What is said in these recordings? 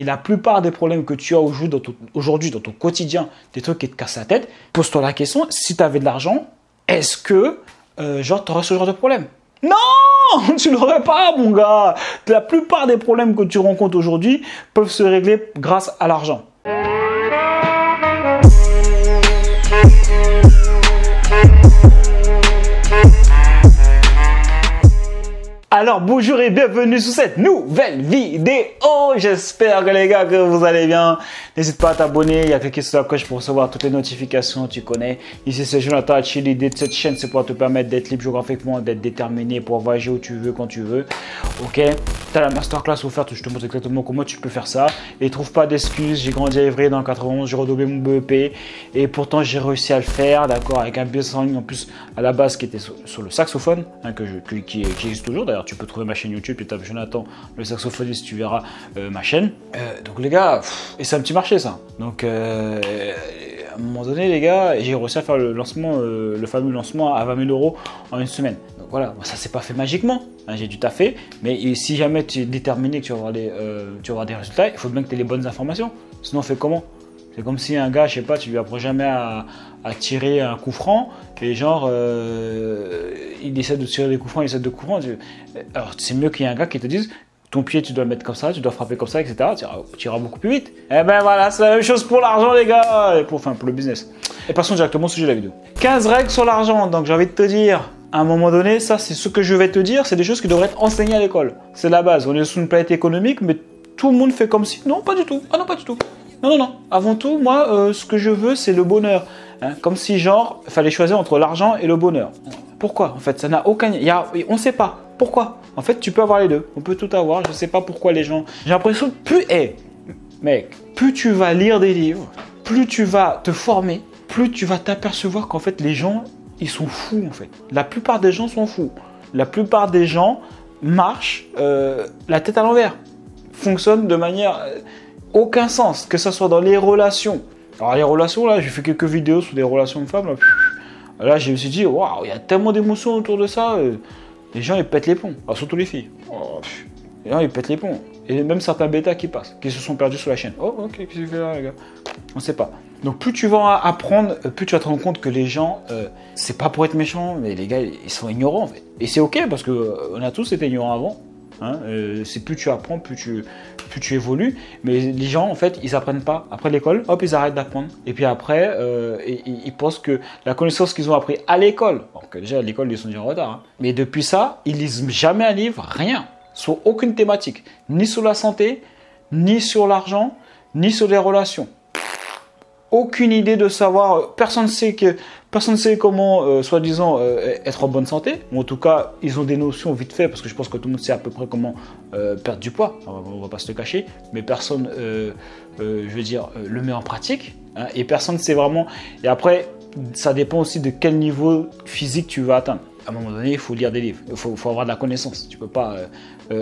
Et la plupart des problèmes que tu as aujourd'hui dans ton quotidien, des trucs qui te cassent la tête, pose-toi la question, si tu avais de l'argent, est-ce que genre tu aurais ce genre de problème? Non, tu l'aurais pas, mon gars. La plupart des problèmes que tu rencontres aujourd'hui peuvent se régler grâce à l'argent. Alors bonjour et bienvenue sur cette nouvelle vidéo. J'espère que les gars que vous allez bien. N'hésite pas à t'abonner et à cliquer sur la cloche pour recevoir toutes les notifications, tu connais. Ici c'est Jonathan Hatchi, l'idée de cette chaîne c'est pour te permettre d'être libre géographiquement, d'être déterminé, pour voyager où tu veux, quand tu veux. Ok, t'as la masterclass offerte où je te montre exactement comment tu peux faire ça. Et trouve pas d'excuses, j'ai grandi à Évry dans le 91, j'ai redoublé mon BEP et pourtant j'ai réussi à le faire, d'accord, avec un business en ligne en plus à la base qui était sur le saxophone, hein, qui existe toujours d'ailleurs. Tu peux trouver ma chaîne YouTube, tu tapes Jonathan le saxophoniste, tu verras ma chaîne. Donc les gars, et c'est un petit marché ça. Donc à un moment donné les gars, j'ai réussi à faire le lancement, le fameux lancement à 20 000 euros en une semaine. Donc voilà, ça c'est pas fait magiquement, hein, j'ai dû taffer. Mais si jamais tu es déterminé que tu vas avoir des résultats, il faut bien que tu aies les bonnes informations. Sinon on fait comment? C'est comme si un gars, je sais pas, tu lui apprends jamais à tirer un coup franc et genre il essaie de tirer des coups francs, il essaie de coups francs. Alors c'est mieux qu'il y ait un gars qui te dise ton pied tu dois le mettre comme ça, tu dois frapper comme ça, etc. Tu iras beaucoup plus vite. Et ben voilà, c'est la même chose pour l'argent les gars, et pour le business. Et passons directement au sujet de la vidéo. 15 règles sur l'argent, donc j'ai envie de te dire. À un moment donné, ça c'est ce que je vais te dire, c'est des choses qui devraient être enseignées à l'école. C'est la base, on est sur une planète économique mais tout le monde fait comme si. Non, pas du tout, ah non pas du tout. Non, non, non. Avant tout, moi, ce que je veux, c'est le bonheur. Hein, comme si, genre, il fallait choisir entre l'argent et le bonheur. Pourquoi? En fait, ça n'a aucun... on ne sait pas. Pourquoi? En fait, tu peux avoir les deux. On peut tout avoir. Je ne sais pas pourquoi les gens... J'ai l'impression que plus... mec, plus tu vas lire des livres, plus tu vas te former, plus tu vas t'apercevoir qu'en fait, les gens, ils sont fous, en fait. La plupart des gens sont fous. La plupart des gens marchent la tête à l'envers. Fonctionnent de manière... aucun sens, que ce soit dans les relations. Alors les relations, là, j'ai fait quelques vidéos sur des relations de femmes. Là, je me suis dit, waouh, il y a tellement d'émotions autour de ça. Les gens, ils pètent les ponts. Alors, surtout les filles. Oh, les gens, ils pètent les ponts. Et même certains bêtas qui passent, qui se sont perdus sur la chaîne. Oh, ok, qu'est-ce que tu fais là, les gars? On ne sait pas. Donc, plus tu vas apprendre, plus tu vas te rendre compte que les gens, c'est pas pour être méchant, mais les gars, ils sont ignorants, en fait. Et c'est ok, parce qu'on a tous été ignorants avant. Hein, c'est plus tu apprends, plus tu évolues. Mais les gens, en fait, ils apprennent pas. Après l'école, hop, ils arrêtent d'apprendre. Et puis après, ils pensent que la connaissance qu'ils ont appris à l'école, donc déjà à l'école, ils sont déjà en retard. Hein, mais depuis ça, ils lisent jamais un livre, rien, sur aucune thématique, ni sur la santé, ni sur l'argent, ni sur les relations. Aucune idée de savoir, personne ne sait comment, soi-disant, être en bonne santé. Ou en tout cas, ils ont des notions vite fait, parce que je pense que tout le monde sait à peu près comment perdre du poids. Alors, on ne va pas se le cacher, mais personne, je veux dire, le met en pratique. Hein, et personne ne sait vraiment. Et après, ça dépend aussi de quel niveau physique tu vas atteindre. À un moment donné, il faut lire des livres, il faut avoir de la connaissance. Tu peux pas.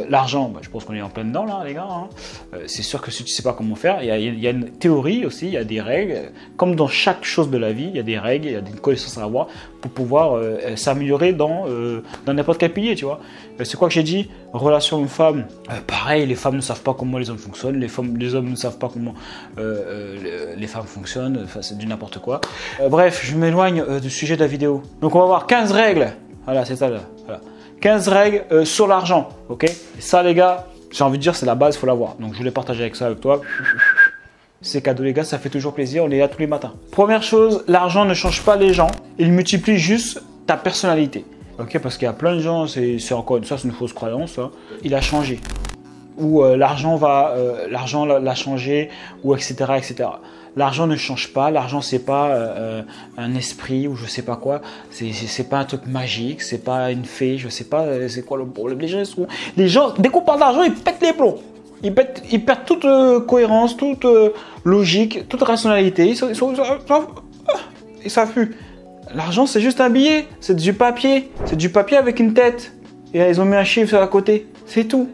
L'argent, bah, je pense qu'on est en plein dedans, là, les gars. Hein. C'est sûr que si tu ne sais pas comment faire, il y a une théorie aussi, il y a des règles. Comme dans chaque chose de la vie, il y a des règles, il y a des connaissances à avoir pour pouvoir s'améliorer dans n'importe quel pilier, tu vois. C'est quoi que j'ai dit? Relation homme-femme, pareil, les femmes ne savent pas comment les hommes fonctionnent, les hommes ne savent pas comment les femmes fonctionnent, enfin, c'est du n'importe quoi. Bref, je m'éloigne du sujet de la vidéo. Donc, on va voir 15 règles. Voilà, c'est ça là. Voilà. 15 règles sur l'argent, ok? Ça les gars, j'ai envie de dire, c'est la base, il faut l'avoir. Donc je voulais partager avec toi. C'est cadeau les gars, ça fait toujours plaisir, on est là tous les matins. Première chose, l'argent ne change pas les gens, il multiplie juste ta personnalité. Ok, parce qu'il y a plein de gens, c'est encore une fois, c'est une fausse croyance, hein. Il a changé. Ou l'argent l'a changé, ou etc. etc. L'argent ne change pas, l'argent c'est pas un esprit ou je sais pas quoi, c'est pas un truc magique, c'est pas une fée, je sais pas, c'est quoi le problème. Les gens, dès qu'on parle d'argent, ils pètent les plombs, ils perdent toute cohérence, toute logique, toute rationalité, ils savent plus. L'argent c'est juste un billet, c'est du papier avec une tête, et là, ils ont mis un chiffre à côté, c'est tout.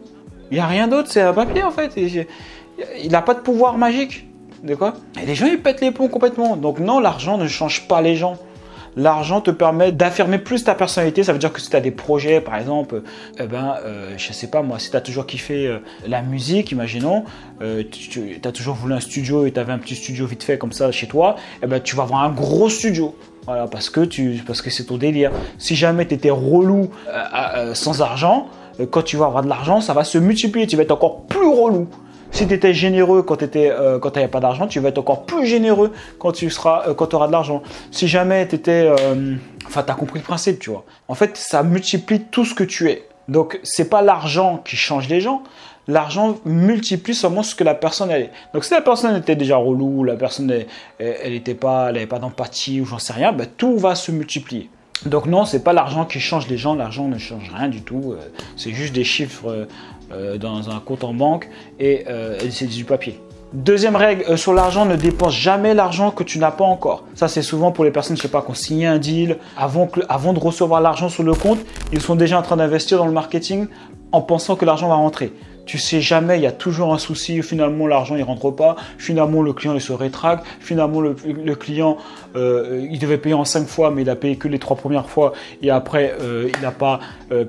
Il n'y a rien d'autre, c'est un papier en fait, il n'a pas de pouvoir magique. De quoi? Et les gens ils pètent les ponts complètement. Donc non, l'argent ne change pas les gens. l'argent te permet d'affirmer plus ta personnalité. Ça veut dire que si tu as des projets, par exemple, je sais pas moi, si tu as toujours kiffé la musique, imaginons, tu as toujours voulu un studio et tu avais un petit studio vite fait comme ça chez toi, eh ben, tu vas avoir un gros studio. Voilà, parce que c'est ton délire. Si jamais tu étais relou sans argent, quand tu vas avoir de l'argent, ça va se multiplier. Tu vas être encore plus relou. Si tu étais généreux quand tu n'avais pas d'argent, tu vas être encore plus généreux quand tu auras de l'argent. Si jamais tu étais... Enfin, tu as compris le principe, tu vois. En fait, ça multiplie tout ce que tu es. Donc, ce n'est pas l'argent qui change les gens. L'argent multiplie seulement ce que la personne elle est. Donc, si la personne était déjà relou, la personne elle n'avait pas d'empathie ou j'en sais rien, ben, tout va se multiplier. Donc non, c'est pas l'argent qui change les gens, l'argent ne change rien du tout, c'est juste des chiffres dans un compte en banque et c'est du papier. Deuxième règle sur l'argent, ne dépense jamais l'argent que tu n'as pas encore. Ça, c'est souvent pour les personnes, je sais pas, qui ont signé un deal, avant de recevoir l'argent sur le compte, ils sont déjà en train d'investir dans le marketing en pensant que l'argent va rentrer. Tu sais jamais, il y a toujours un souci, finalement l'argent il rentre pas, finalement le client il se rétracte, finalement le client il devait payer en 5 fois mais il a payé que les 3 premières fois et après il n'a pas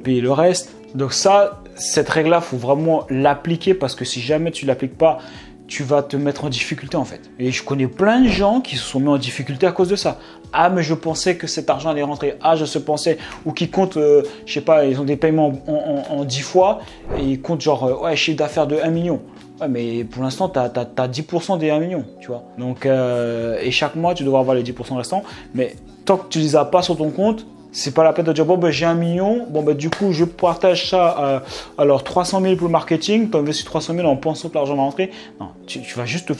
payé le reste. Donc ça, cette règle là, faut vraiment l'appliquer parce que si jamais tu l'appliques pas, tu vas te mettre en difficulté en fait. Et je connais plein de gens qui se sont mis en difficulté à cause de ça. Ah mais je pensais que cet argent allait rentrer. Ah je pensais, ou qui comptent, je sais pas, ils ont des paiements en 10 fois et ils comptent genre, ouais, chiffre d'affaires de 1 million. Ouais, mais pour l'instant, tu as 10% des 1 million, tu vois. Donc, et chaque mois, tu devras avoir les 10% restants. Mais tant que tu les as pas sur ton compte, c'est pas la peine de dire, bon, ben, j'ai 1 million, bon, ben, du coup, je partage ça, alors 300 000 pour le marketing, tu investis 300 000 en pensant que l'argent va rentrer. Non, tu vas juste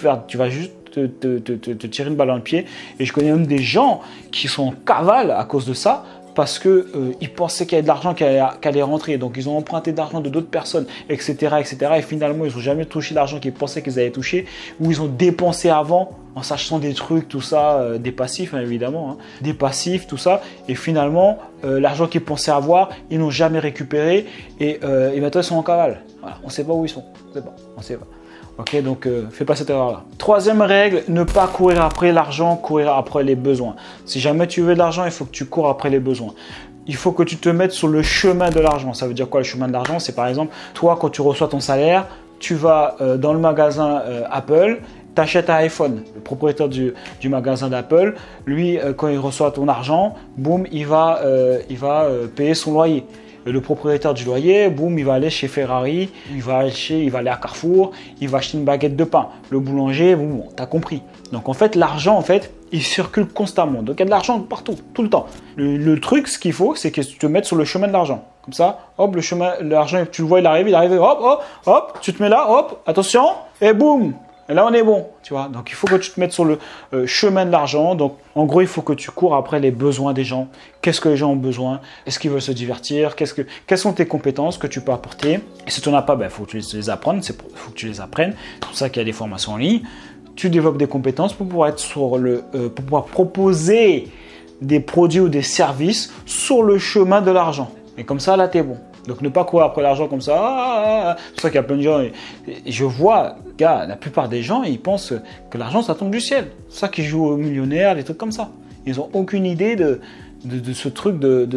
te tirer une balle dans le pied. Et je connais même des gens qui sont en cavale à cause de ça parce qu'ils pensaient qu'il y avait de l'argent qui allait rentrer. Donc, ils ont emprunté de l'argent de d'autres personnes, etc., etc. Et finalement, ils n'ont jamais touché l'argent qu'ils pensaient qu'ils allaient toucher ou ils ont dépensé avant. En sachant des trucs, tout ça, des passifs hein, évidemment, hein, des passifs, tout ça. Et finalement, l'argent qu'ils pensaient avoir, ils n'ont jamais récupéré et maintenant ils sont en cavale. Voilà, on ne sait pas où ils sont, on ne sait pas. Ok, donc fais pas cette erreur-là. Troisième règle, ne pas courir après l'argent, courir après les besoins. Si jamais tu veux de l'argent, il faut que tu cours après les besoins. Il faut que tu te mettes sur le chemin de l'argent. Ça veut dire quoi le chemin de l'argent? C'est par exemple, toi quand tu reçois ton salaire, tu vas dans le magasin Apple, t'achètes un iPhone. Le propriétaire du magasin d'Apple, lui, quand il reçoit ton argent, boum, il va payer son loyer. Et le propriétaire du loyer, boum, il va aller chez Ferrari, il va aller à Carrefour, il va acheter une baguette de pain. Le boulanger, boum, t'as compris. Donc en fait, l'argent, en fait, il circule constamment. Donc il y a de l'argent partout, tout le temps. Le truc, ce qu'il faut, c'est que tu te mettes sur le chemin de l'argent. Comme ça, hop, le chemin, l'argent, tu le vois, il arrive, hop, hop, hop, tu te mets là, hop, attention, et boum. Et là, on est bon, tu vois. Donc, il faut que tu te mettes sur le chemin de l'argent. Donc, en gros, il faut que tu cours après les besoins des gens. Qu'est-ce que les gens ont besoin? Est-ce qu'ils veulent se divertir? Quelles sont tes compétences que tu peux apporter? Et si tu n'en as pas, ben, faut que tu les apprennes. Il faut que tu les apprennes. C'est pour ça qu'il y a des formations en ligne. Tu développes des compétences pour pouvoir, pour pouvoir proposer des produits ou des services sur le chemin de l'argent. Et comme ça, là, tu es bon. Donc, ne pas courir après l'argent comme ça. C'est pour ça qu'il y a plein de gens. Je vois, gars, la plupart des gens, ils pensent que l'argent, ça tombe du ciel. C'est ça qu'ils jouent aux millionnaires, des trucs comme ça. Ils n'ont aucune idée de ce truc de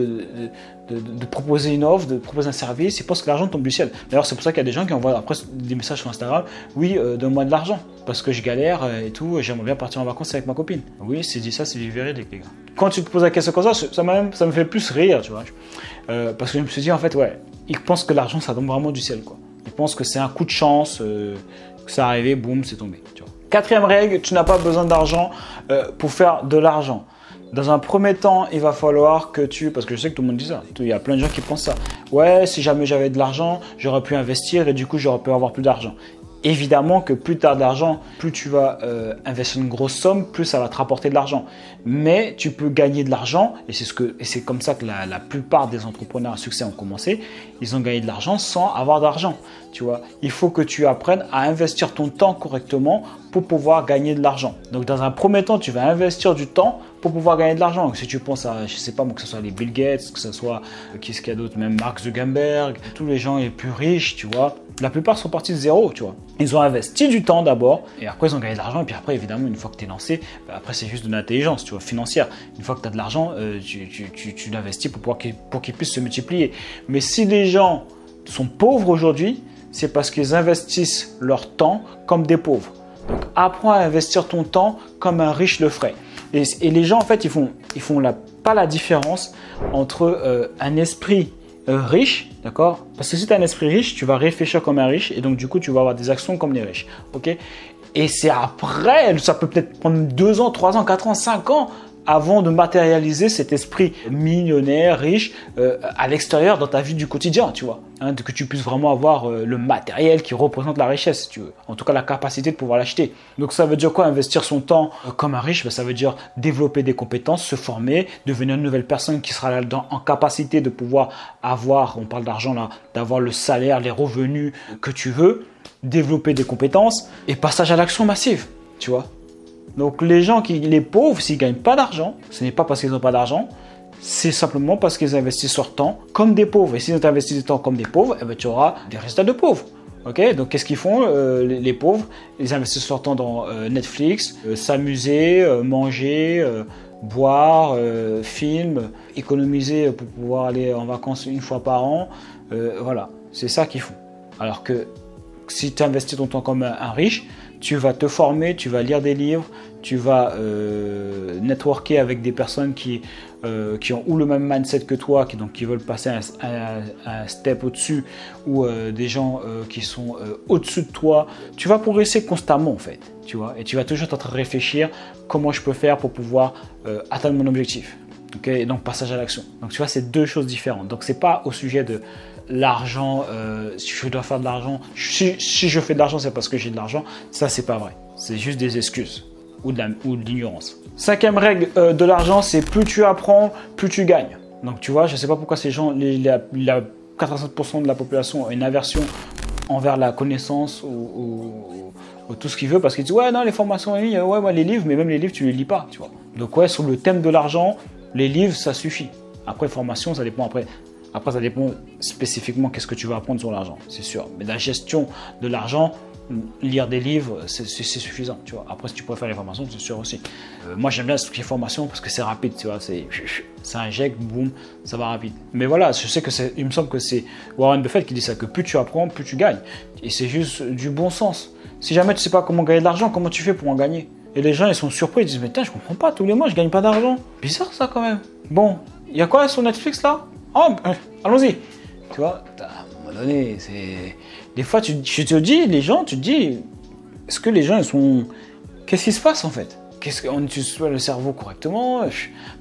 proposer une offre, de proposer un service. Ils pensent que l'argent tombe du ciel. D'ailleurs, c'est pour ça qu'il y a des gens qui envoient après des messages sur Instagram. Oui, donne-moi de l'argent parce que je galère et tout. J'aimerais bien partir en vacances avec ma copine. Oui, c'est dit ça, c'est du véridique, les gars. Quand tu te poses la question comme ça, ça me fait plus rire, tu vois. Parce que je me suis dit, en fait, ouais, ils pensent que l'argent, ça tombe vraiment du ciel, quoi. Ils pensent que c'est un coup de chance, que ça arrivait, boum, c'est tombé, tu vois. Quatrième règle, tu n'as pas besoin d'argent pour faire de l'argent. Dans un premier temps, il va falloir que tu... Parce que je sais que tout le monde dit ça. Il y a plein de gens qui pensent ça. Ouais, si jamais j'avais de l'argent, j'aurais pu investir et du coup, j'aurais pu avoir plus d'argent. Évidemment que plus tu as de l'argent, plus tu vas investir une grosse somme, plus ça va te rapporter de l'argent. Mais tu peux gagner de l'argent et c'est comme ça que la plupart des entrepreneurs à succès ont commencé. Ils ont gagné de l'argent sans avoir d'argent. Tu vois, il faut que tu apprennes à investir ton temps correctement pour pouvoir gagner de l'argent. Donc dans un premier temps, tu vas investir du temps pour pouvoir gagner de l'argent. Si tu penses à, je sais pas moi, que ce soit les Bill Gates, que ce soit, qu'est-ce qu'il y a d'autre, même Mark Zuckerberg, tous les gens les plus riches, tu vois, la plupart sont partis de zéro, tu vois. Ils ont investi du temps d'abord, et après ils ont gagné de l'argent, et puis après, évidemment, une fois que tu es lancé, bah, après c'est juste de l'intelligence, tu vois, financière. Une fois que tu as de l'argent, tu l'investis pour qu'il puisse se multiplier. Mais si les gens sont pauvres aujourd'hui, c'est parce qu'ils investissent leur temps comme des pauvres. Donc apprends à investir ton temps comme un riche le ferait. Et les gens, en fait, ils font pas la différence entre un esprit riche, d'accord? Parce que si tu as un esprit riche, tu vas réfléchir comme un riche et donc du coup, tu vas avoir des actions comme les riches, ok? Et c'est après, ça peut peut-être prendre 2 ans, 3 ans, 4 ans, 5 ans avant de matérialiser cet esprit millionnaire, riche, à l'extérieur dans ta vie du quotidien, tu vois. Hein, que tu puisses vraiment avoir le matériel qui représente la richesse, si tu veux. En tout cas, la capacité de pouvoir l'acheter. Donc, ça veut dire quoi? Investir son temps comme un riche, ben, ça veut dire développer des compétences, se former, devenir une nouvelle personne qui sera là-dedans en capacité de pouvoir avoir, on parle d'argent là, d'avoir le salaire, les revenus que tu veux, développer des compétences et passage à l'action massive, tu vois. Donc les gens, les pauvres, s'ils ne gagnent pas d'argent, ce n'est pas parce qu'ils n'ont pas d'argent, c'est simplement parce qu'ils investissent leur temps comme des pauvres. Et si tu investis du temps comme des pauvres, eh ben, tu auras des résultats de pauvres. Okay, donc qu'est-ce qu'ils font les pauvres? Ils investissent leur temps dans Netflix, s'amuser, manger, boire, film, économiser pour pouvoir aller en vacances une fois par an. Voilà, c'est ça qu'ils font. Alors que si tu investis ton temps comme un riche, tu vas te former, tu vas lire des livres, tu vas networker avec des personnes qui ont ou le même mindset que toi, qui veulent passer un step au-dessus, ou des gens qui sont au-dessus de toi. Tu vas progresser constamment en fait, tu vois, et tu vas toujours t'entrer réfléchir comment je peux faire pour pouvoir atteindre mon objectif. Okay, donc passage à l'action. Donc tu vois, c'est deux choses différentes. Donc c'est pas au sujet de l'argent, si je dois faire de l'argent, si je fais de l'argent, c'est parce que j'ai de l'argent. Ça, c'est pas vrai. C'est juste des excuses ou de l'ignorance. 5e règle de l'argent, c'est plus tu apprends, plus tu gagnes. Donc, tu vois, je sais pas pourquoi ces gens, 87% de la population a une aversion envers la connaissance ou tout ce qu'il veut, parce qu'ils disent ouais, non, les formations en ligne, ouais, moi, les livres, mais même les livres, tu les lis pas, tu vois. Donc, ouais, sur le thème de l'argent, les livres, ça suffit. Après, formation, ça dépend après. Après, ça dépend spécifiquement qu'est-ce que tu vas apprendre sur l'argent, c'est sûr. Mais la gestion de l'argent, lire des livres, c'est suffisant, tu vois. Après, si tu préfères les formations, c'est sûr aussi. Moi, j'aime bien ce qui est formation parce que c'est rapide, tu vois. Ça injecte, boum, ça va rapide. Mais voilà, je sais que c'est, il me semble que c'est Warren Buffett qui dit ça, que plus tu apprends, plus tu gagnes. Et c'est juste du bon sens. Si jamais tu ne sais pas comment gagner de l'argent, comment tu fais pour en gagner? Et les gens, ils sont surpris, ils disent, mais tiens, je comprends pas, tous les mois, je gagne pas d'argent. Bizarre ça quand même. Bon, il y a quoi sur Netflix là? Oh, allons-y. Tu vois, à un moment donné, c'est... Des fois, tu te dis, les gens, tu te dis, est-ce que les gens, ils sont... Qu'est-ce qui se passe, en fait? Qu'est-ce qu'on utilise le cerveau correctement?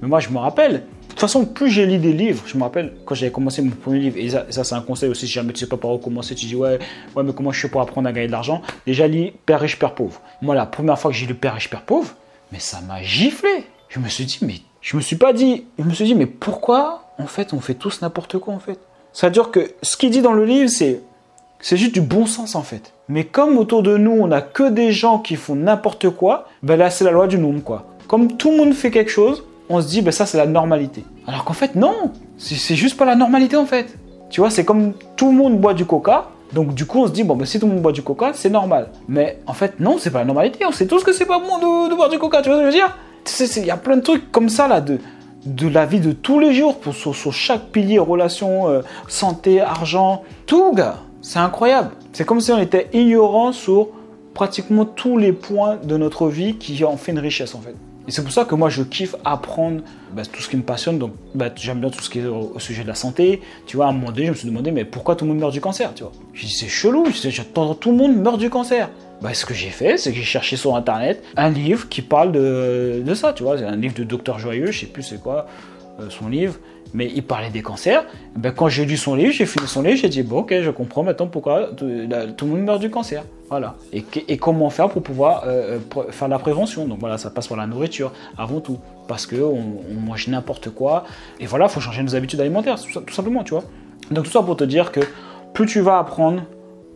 Mais moi, je me rappelle. De toute façon, plus j'ai lu des livres, je me rappelle, quand j'avais commencé mon premier livre, et ça c'est un conseil aussi, si jamais tu sais pas par où commencer, tu dis, ouais, mais comment je fais pour apprendre à gagner de l'argent? Déjà, lis Père riche, Père pauvre. Moi, la première fois que j'ai lu Père riche, Père pauvre, mais ça m'a giflé. Je me suis dit, mais... Je me suis dit, mais pourquoi, en fait, on fait tous n'importe quoi, en fait? C'est-à-dire que ce qu'il dit dans le livre, c'est juste du bon sens, en fait. Mais comme autour de nous, on n'a que des gens qui font n'importe quoi, ben là, c'est la loi du nombre, quoi. Comme tout le monde fait quelque chose, on se dit, ben ça, c'est la normalité. Alors qu'en fait, non, c'est juste pas la normalité, en fait. Tu vois, c'est comme tout le monde boit du coca, donc du coup, on se dit, bon, ben si tout le monde boit du coca, c'est normal. Mais en fait, non, c'est pas la normalité. On sait tous que c'est pas bon de boire du coca, tu vois ce que je veux dire? Il y a plein de trucs comme ça là, de la vie de tous les jours, sur chaque pilier, relations, santé, argent, tout, gars. C'est incroyable. C'est comme si on était ignorant sur pratiquement tous les points de notre vie qui en fait une richesse en fait. Et c'est pour ça que moi je kiffe apprendre tout ce qui me passionne. Donc j'aime bien tout ce qui est au sujet de la santé. Tu vois, à un moment donné, je me suis demandé mais pourquoi tout le monde meurt du cancer, tu vois. J'ai dit c'est chelou, tout le monde meurt du cancer. Ce que j'ai fait, c'est que j'ai cherché sur internet un livre qui parle de ça, tu vois, c'est un livre de Docteur Joyeux, je sais plus c'est quoi son livre, mais il parlait des cancers. Quand j'ai lu son livre, j'ai fini son livre, j'ai dit bon ok, je comprends maintenant pourquoi tout le monde meurt du cancer, voilà. Et comment faire pour pouvoir faire la prévention. Donc voilà, ça passe par la nourriture avant tout, parce que on mange n'importe quoi, et voilà, faut changer nos habitudes alimentaires, tout simplement, tu vois. Donc tout ça pour te dire que plus tu vas apprendre,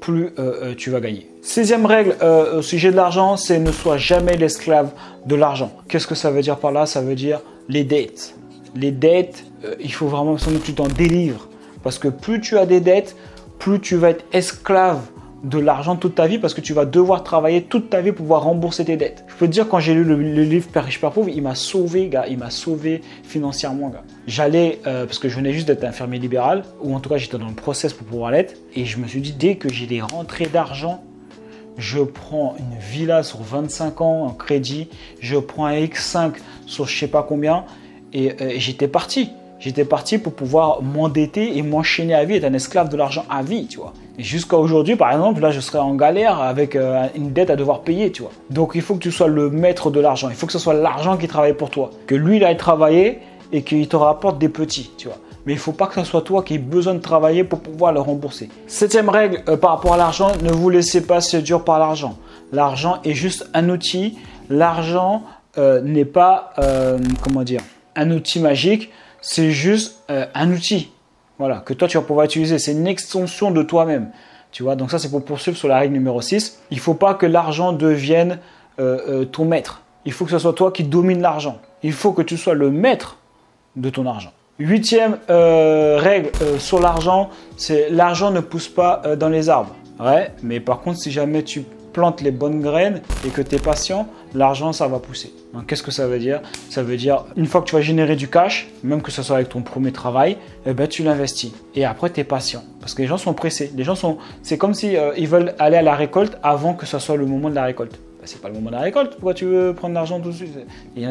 plus tu vas gagner. 16e règle au sujet de l'argent, c'est ne sois jamais l'esclave de l'argent. Qu'est-ce que ça veut dire par là? Ça veut dire les dettes. Les dettes, il faut vraiment que tu t'en délivres. Parce que plus tu as des dettes, plus tu vas être esclave de l'argent toute ta vie, parce que tu vas devoir travailler toute ta vie pour pouvoir rembourser tes dettes. Je peux te dire, quand j'ai lu le livre Père riche, Père pauvre, il m'a sauvé, gars. Il m'a sauvé financièrement, gars. J'allais, parce que je venais juste d'être infirmier libéral, ou en tout cas, j'étais dans le process pour pouvoir l'être. Et je me suis dit, dès que j'ai des rentrées d'argent, je prends une villa sur 25 ans en crédit, je prends un X5 sur je sais pas combien, et j'étais parti. J'étais parti pour pouvoir m'endetter et m'enchaîner à vie, être un esclave de l'argent à vie, tu vois. Jusqu'à aujourd'hui, par exemple, là, je serais en galère avec une dette à devoir payer, tu vois. Donc, il faut que tu sois le maître de l'argent. Il faut que ce soit l'argent qui travaille pour toi. Que lui, il aille travailler et qu'il te rapporte des petits, tu vois. Mais il ne faut pas que ce soit toi qui aies besoin de travailler pour pouvoir le rembourser. 7e règle par rapport à l'argent, ne vous laissez pas séduire par l'argent. L'argent est juste un outil. L'argent n'est pas, comment dire, un outil magique. C'est juste un outil, voilà, que toi tu vas pouvoir utiliser. C'est une extension de toi-même, tu vois. Donc ça, c'est pour poursuivre sur la règle numéro 6. Il ne faut pas que l'argent devienne ton maître. Il faut que ce soit toi qui domine l'argent. Il faut que tu sois le maître de ton argent. 8e règle sur l'argent, c'est l'argent ne pousse pas dans les arbres. Ouais, mais par contre, si jamais tu plantes les bonnes graines et que tu es patient, l'argent, ça va pousser. Qu'est-ce que ça veut dire? Ça veut dire, une fois que tu vas générer du cash, même que ce soit avec ton premier travail, eh ben, tu l'investis. Et après, tu es patient. Parce que les gens sont pressés. Les gens sont... C'est comme si ils veulent aller à la récolte avant que ce soit le moment de la récolte. Ben, c'est pas le moment de la récolte. Pourquoi tu veux prendre l'argent tout de suite?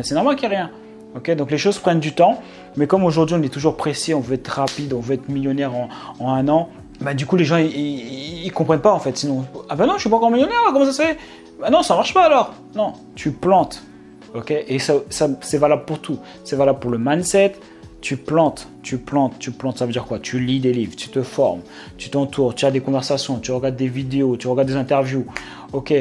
C'est normal qu'il n'y ait rien. Okay, donc les choses prennent du temps. Mais comme aujourd'hui, on est toujours pressé, on veut être rapide, on veut être millionnaire en un an. Bah, du coup, les gens, ils comprennent pas en fait. Sinon, ah ben non, je suis pas encore millionnaire, comment ça se fait? Bah non, ça marche pas alors. Non, tu plantes. Ok? Et ça c'est valable pour tout. C'est valable pour le mindset. Tu plantes, tu plantes, tu plantes. Ça veut dire quoi? Tu lis des livres, tu te formes, tu t'entoures, tu as des conversations, tu regardes des vidéos, tu regardes des interviews. Ok,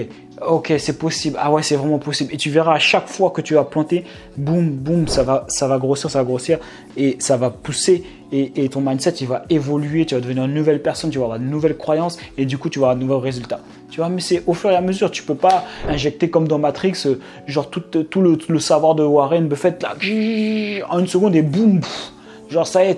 ok, c'est possible. Ah ouais, c'est vraiment possible. Et tu verras à chaque fois que tu vas planter, boum, boum, ça va grossir, ça va grossir. Et ça va pousser. Et ton mindset, il va évoluer. Tu vas devenir une nouvelle personne, tu vas avoir de nouvelles croyances. Et du coup, tu vas avoir de nouveaux résultats. Tu vois, mais c'est au fur et à mesure. Tu peux pas injecter comme dans Matrix, genre tout le savoir de Warren Buffett, là, en une seconde et boum. Genre ça y est,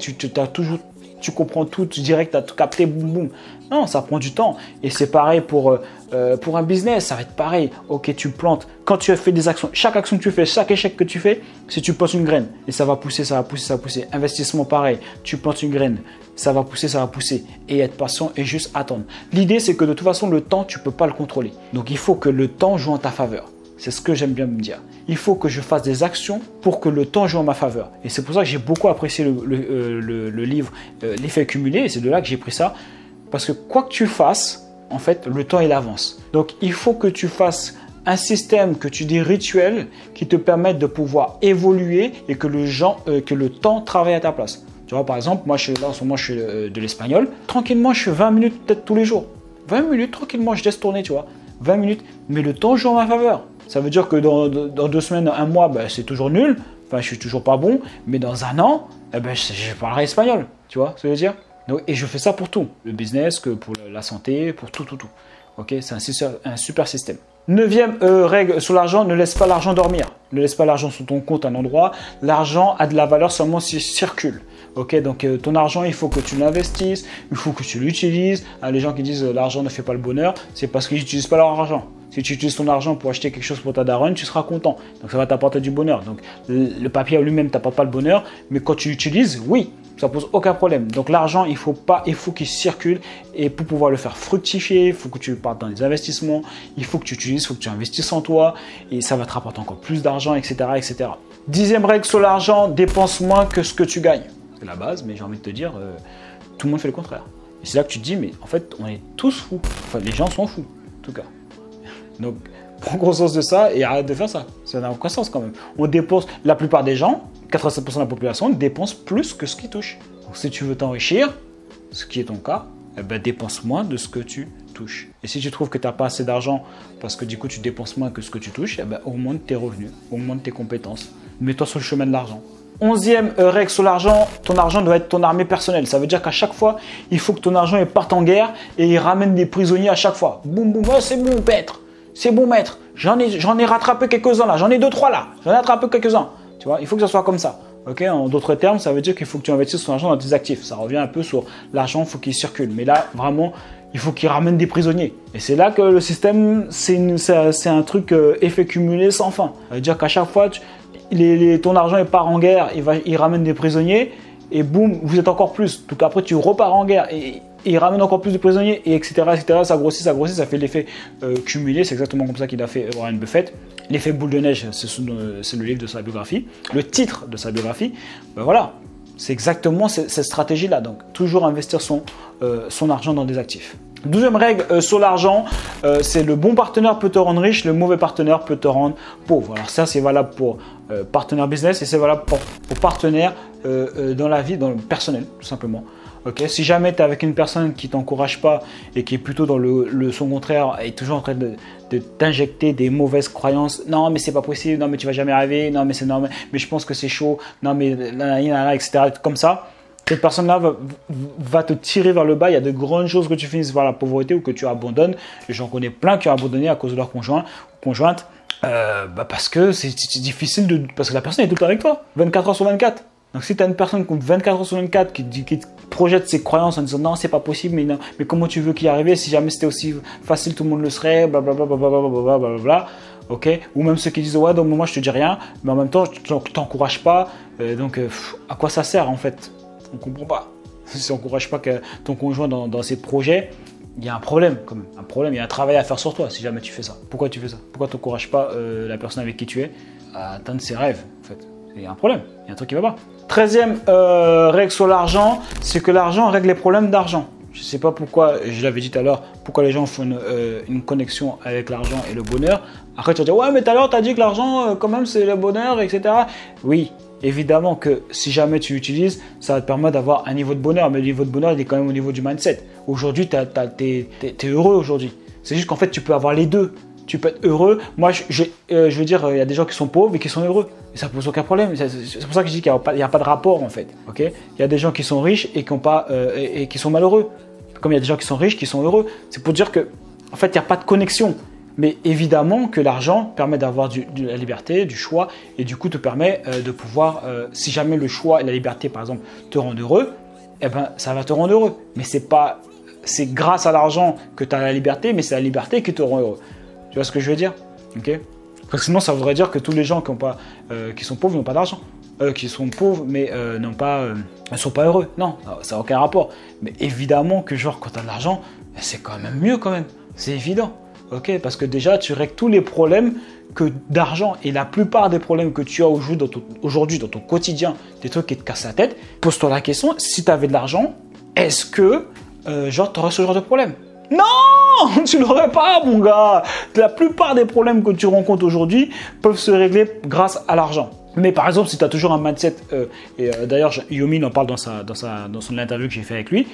tu comprends tout, direct, tu as tout capté, boum boum. Non, ça prend du temps. Et c'est pareil pour un business, ça va être pareil. Ok, tu plantes. Quand tu as fait des actions, chaque action que tu fais, chaque échec que tu fais, si tu plantes une graine et ça va pousser, ça va pousser, ça va pousser. Investissement pareil, tu plantes une graine, ça va pousser, ça va pousser. Et être patient et juste attendre. L'idée, c'est que de toute façon, le temps, tu peux pas le contrôler. Donc il faut que le temps joue en ta faveur. C'est ce que j'aime bien me dire. Il faut que je fasse des actions pour que le temps joue en ma faveur. Et c'est pour ça que j'ai beaucoup apprécié le livre L'effet cumulé. Et c'est de là que j'ai pris ça. Parce que quoi que tu fasses, en fait, le temps, il avance. Donc, il faut que tu fasses un système, que tu dis rituel, qui te permettent de pouvoir évoluer et que le temps travaille à ta place. Tu vois, par exemple, moi, là, en ce moment, je suis de l'espagnol. Tranquillement, je fais 20 minutes peut-être tous les jours. 20 minutes, tranquillement, je laisse tourner, tu vois. 20 minutes, mais le temps joue en ma faveur. Ça veut dire que dans 2 semaines, un mois, ben, c'est toujours nul. Enfin, je suis toujours pas bon. Mais dans un an, eh ben, je parlerai espagnol. Tu vois ce que je veux dire? Donc, et je fais ça pour tout. Le business, que pour la santé, pour tout, tout, tout. Okay, c'est un super système. 9e règle sur l'argent, ne laisse pas l'argent dormir. Ne laisse pas l'argent sur ton compte à un endroit. L'argent a de la valeur seulement s'il circule. Okay, donc ton argent, il faut que tu l'investisses, il faut que tu l'utilises. Ah, les gens qui disent l'argent ne fait pas le bonheur, c'est parce qu'ils n'utilisent pas leur argent. Si tu utilises ton argent pour acheter quelque chose pour ta daronne, tu seras content. Donc, ça va t'apporter du bonheur. Donc, le papier lui-même ne t'apporte pas le bonheur. Mais quand tu l'utilises, oui, ça ne pose aucun problème. Donc, l'argent, il faut qu'il circule. Et pour pouvoir le faire fructifier, il faut que tu partes dans les investissements. Il faut que tu utilises, il faut que tu investisses en toi. Et ça va te rapporter encore plus d'argent, etc., etc. 10e règle sur l'argent, dépense moins que ce que tu gagnes. C'est la base, mais j'ai envie de te dire, tout le monde fait le contraire. Et c'est là que tu te dis, mais en fait, on est tous fous. Enfin, les gens sont fous, en tout cas. Donc, prends conscience de ça et arrête de faire ça. Ça n'a aucun sens quand même. On dépense, la plupart des gens, 87% de la population, dépense plus que ce qui touche. Donc, si tu veux t'enrichir, ce qui est ton cas, eh ben, dépense moins de ce que tu touches. Et si tu trouves que tu n'as pas assez d'argent parce que du coup, tu dépenses moins que ce que tu touches, eh ben, augmente tes revenus, augmente tes compétences. Mets-toi sur le chemin de l'argent. 11e règle sur l'argent, ton argent doit être ton armée personnelle. Ça veut dire qu'à chaque fois, il faut que ton argent il parte en guerre et il ramène des prisonniers à chaque fois. Boum, boum, oh, c'est bon, maître. C'est bon, maître. J'en ai rattrapé quelques-uns là. J'en ai 2-3 là. J'en ai rattrapé quelques-uns. Tu vois, il faut que ça soit comme ça. Okay, en d'autres termes, ça veut dire qu'il faut que tu investisses ton argent dans tes actifs. Ça revient un peu sur l'argent, il faut qu'il circule. Mais là, vraiment, il faut qu'il ramène des prisonniers. Et c'est là que le système, c'est un truc effet cumulé sans fin. Ça veut dire qu'à chaque fois, ton argent il part en guerre, il ramène des prisonniers, et boum, vous êtes encore plus. Donc après, tu repars en guerre, et il ramène encore plus de prisonniers, et etc., etc. Ça grossit, ça fait l'effet cumulé. C'est exactement comme ça qu'il a fait Warren Buffett. L'effet boule de neige, c'est le livre de sa biographie, le titre de sa biographie. Ben voilà, c'est exactement cette stratégie-là. Donc, toujours investir son argent dans des actifs. 12e règle sur l'argent, c'est le bon partenaire peut te rendre riche, le mauvais partenaire peut te rendre pauvre. Alors ça, c'est valable pour partenaire business et c'est valable pour partenaire dans la vie, dans le personnel, tout simplement. Okay. Si jamais tu es avec une personne qui ne t'encourage pas et qui est plutôt dans son contraire et toujours en train de t'injecter des mauvaises croyances, non mais c'est pas possible, non mais tu vas jamais arriver, non mais c'est normal, mais je pense que c'est chaud, non mais etc. Comme ça, cette personne-là va te tirer vers le bas. Il y a de grandes choses que tu finisses par la pauvreté ou que tu abandonnes. J'en connais plein qui ont abandonné à cause de leur conjoint ou conjointe parce que c'est difficile, parce que la personne est tout le temps avec toi, 24 heures sur 24. Donc si tu as une personne qui compte 24 heures sur 24 qui projette ses croyances en disant non c'est pas possible, mais, non, mais comment tu veux qu'il y arrive, si jamais c'était aussi facile tout le monde le serait, blablabla, blablabla, blablabla, ok, ou même ceux qui disent ouais donc moi je te dis rien mais en même temps je t'encourage pas, donc à quoi ça sert en fait, on comprend pas. Si on n'encourage pas que ton conjoint dans ses projets, il y a un problème quand même, il y a un travail à faire sur toi si jamais tu fais ça. Pourquoi tu fais ça? Pourquoi tu n'encourages pas la personne avec qui tu es à atteindre ses rêves en fait? Il y a un problème, il y a un truc qui va pas. 13e règle sur l'argent, c'est que l'argent règle les problèmes d'argent. Je ne sais pas pourquoi, je l'avais dit tout à l'heure, pourquoi les gens font une connexion avec l'argent et le bonheur. Après, tu vas dire, ouais, mais tout à l'heure, tu as dit que l'argent, quand même, c'est le bonheur, etc. Oui, évidemment que si jamais tu l'utilises, ça va te permettre d'avoir un niveau de bonheur. Mais le niveau de bonheur, il est quand même au niveau du mindset. Aujourd'hui, tu es heureux aujourd'hui. C'est juste qu'en fait, tu peux avoir les deux. Tu peux être heureux. Moi, je veux dire, il y a des gens qui sont pauvres et qui sont heureux. Et ça ne pose aucun problème. C'est pour ça que je dis qu'il n'y a pas de rapport, en fait. Okay, il y a des gens qui sont riches et qui, et qui sont malheureux. Comme il y a des gens qui sont riches, qui sont heureux. C'est pour dire que, en fait, il n'y a pas de connexion. Mais évidemment que l'argent permet d'avoir de la liberté, du choix. Et du coup, te permet de pouvoir, si jamais le choix et la liberté, par exemple, te rendent heureux, eh ben, ça va te rendre heureux. Mais c'est grâce à l'argent que tu as la liberté, mais c'est la liberté qui te rend heureux. Tu vois ce que je veux dire, okay? Parce que sinon, ça voudrait dire que tous les gens qui sont pauvres n'ont pas d'argent, qui sont pauvres mais ne sont pas heureux. Non, ça n'a aucun rapport. Mais évidemment que genre quand tu as de l'argent, c'est quand même mieux quand même. C'est évident, ok? Parce que déjà, tu règles tous les problèmes d'argent et la plupart des problèmes que tu as aujourd'hui dans ton quotidien, des trucs qui te cassent la tête. Pose-toi la question, si tu avais de l'argent, est-ce que genre tu aurais ce genre de problème? Non, tu l'aurais pas, mon gars. La plupart des problèmes que tu rencontres aujourd'hui peuvent se régler grâce à l'argent. Mais par exemple, si tu as toujours un mindset, d'ailleurs Yomi en parle dans son interview que j'ai fait avec lui,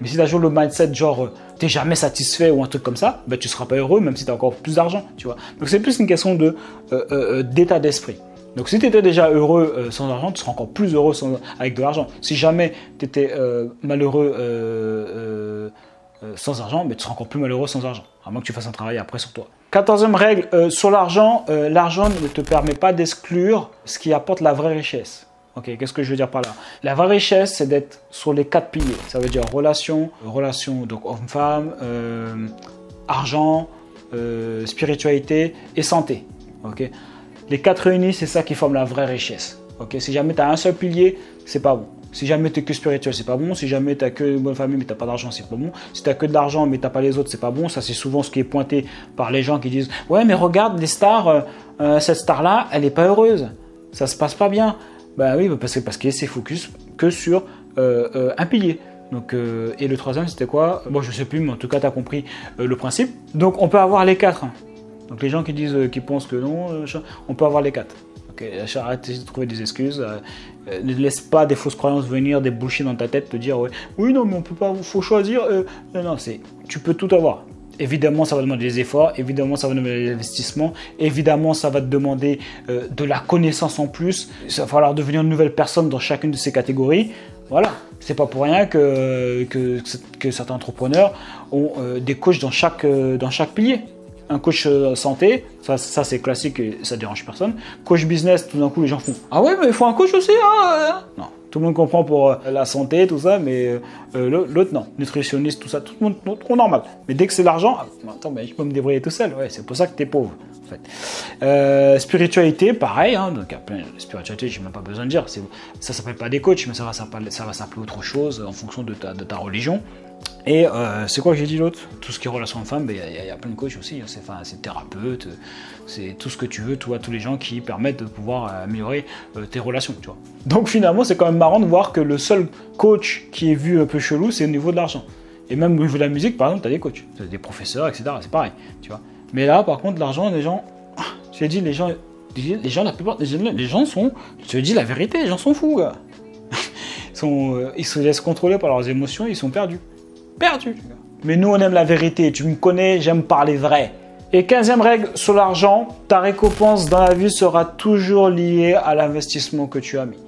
mais si tu as toujours le mindset genre t'es jamais satisfait ou un truc comme ça, ben, tu ne seras pas heureux même si tu as encore plus d'argent, tu vois. Donc c'est plus une question d'état d'esprit. Donc si tu étais déjà heureux sans argent, tu seras encore plus heureux avec de l'argent. Si jamais tu étais malheureux sans argent, mais tu seras encore plus malheureux sans argent, à moins que tu fasses un travail après sur toi. 14e règle sur l'argent, l'argent ne te permet pas d'exclure ce qui apporte la vraie richesse. Ok, qu'est-ce que je veux dire par là? La vraie richesse, c'est d'être sur les 4 piliers. Ça veut dire relations donc homme-femme, argent, spiritualité et santé. Ok, les 4 réunis, c'est ça qui forme la vraie richesse. Ok, si jamais tu as un seul pilier, c'est pas bon. Si jamais tu es que spirituel, c'est pas bon. Si jamais tu as que une bonne famille, mais tu n'as pas d'argent, c'est pas bon. Si tu as que de l'argent, mais tu n'as pas les autres, c'est pas bon. Ça, c'est souvent ce qui est pointé par les gens qui disent « Ouais, mais regarde, les stars, cette star-là, elle n'est pas heureuse. Ça se passe pas bien. » Bah oui, parce qu'elle s'est focus que sur un pilier. Donc, et le 3e, c'était quoi? Bon, je sais plus, mais en tout cas, tu as compris le principe. Donc, on peut avoir les 4. Donc, les gens qui disent, qui pensent que non, on peut avoir les 4. Okay, arrête de trouver des excuses, ne laisse pas des fausses croyances venir, des bullshit dans ta tête, te dire ouais, oui non mais on peut pas, faut choisir, non, tu peux tout avoir, Évidemment, ça va demander des efforts, évidemment, ça va demander des investissements, évidemment, ça va te demander de la connaissance en plus. Ça va falloir devenir une nouvelle personne dans chacune de ces catégories. Voilà, c'est pas pour rien que certains entrepreneurs ont des coachs dans chaque pilier. Un coach santé, ça c'est classique et ça dérange personne. Coach business, tout d'un coup les gens font « Ah ouais, mais il faut un coach aussi hein ?» Non, tout le monde comprend pour la santé, tout ça, mais l'autre non. Nutritionniste, tout ça, tout le monde trop normal. Mais dès que c'est l'argent, attends, mais je peux me débrouiller tout seul. Ouais, c'est pour ça que t'es pauvre, en fait. Spiritualité, pareil, hein, donc il y a plein de spiritualité, j'ai même pas besoin de dire. Ça s'appelle pas des coachs, mais ça va s'appeler autre chose en fonction de ta religion. Et c'est quoi que j'ai dit l'autre? Tout ce qui est relation de femme, il y a plein de coachs aussi, c'est thérapeute, c'est tout ce que tu veux, tu vois, tous les gens qui permettent de pouvoir améliorer tes relations, tu vois. Donc finalement, c'est quand même marrant de voir que le seul coach qui est vu un peu chelou, c'est au niveau de l'argent. Et même au niveau de la musique, par exemple, tu as des coachs, t'as des professeurs, etc. C'est pareil, tu vois. Mais là, par contre, l'argent, les gens, je t'ai dit, la plupart des gens, je te dis la vérité, les gens sont fous, gars. Ils se laissent contrôler par leurs émotions, ils sont perdus. Mais nous, on aime la vérité. Tu me connais, j'aime parler vrai. Et 15e règle sur l'argent, ta récompense dans la vie sera toujours liée à l'investissement que tu as mis.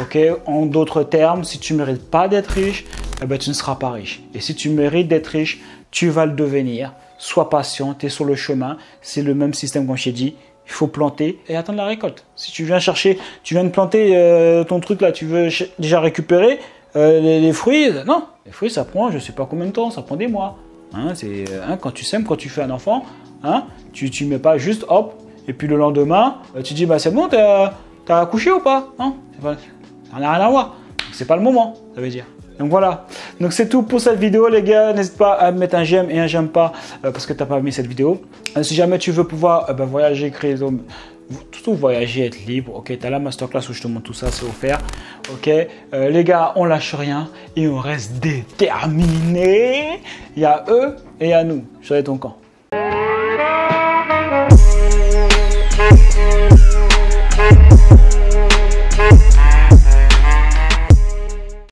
Ok, en d'autres termes, si tu ne mérites pas d'être riche, eh ben, tu ne seras pas riche. Et si tu mérites d'être riche, tu vas le devenir. Sois patient, tu es sur le chemin. C'est le même système qu'on t'a dit. Il faut planter et attendre la récolte. Si tu viens chercher, tu viens de planter ton truc là, tu veux déjà récupérer les fruits, non. Les fruits, ça prend je sais pas combien de temps, ça prend des mois. Hein, c'est, hein, quand tu sèmes, quand tu fais un enfant, hein, tu mets pas juste hop, et puis le lendemain, tu dis bah c'est bon, t'as accouché ou pas, hein, ça n'a rien à voir. C'est pas le moment, ça veut dire. Donc voilà, donc c'est tout pour cette vidéo les gars, n'hésite pas à mettre un j'aime et un j'aime pas parce que t'as pas aimé cette vidéo. Si jamais tu veux pouvoir voyager, créer des hommes, tout voyager, être libre, ok, t'as la masterclass où je te montre tout ça, c'est offert, ok. Les gars, on lâche rien et on reste déterminés, il y a eux et il y a nous, je suis ton camp.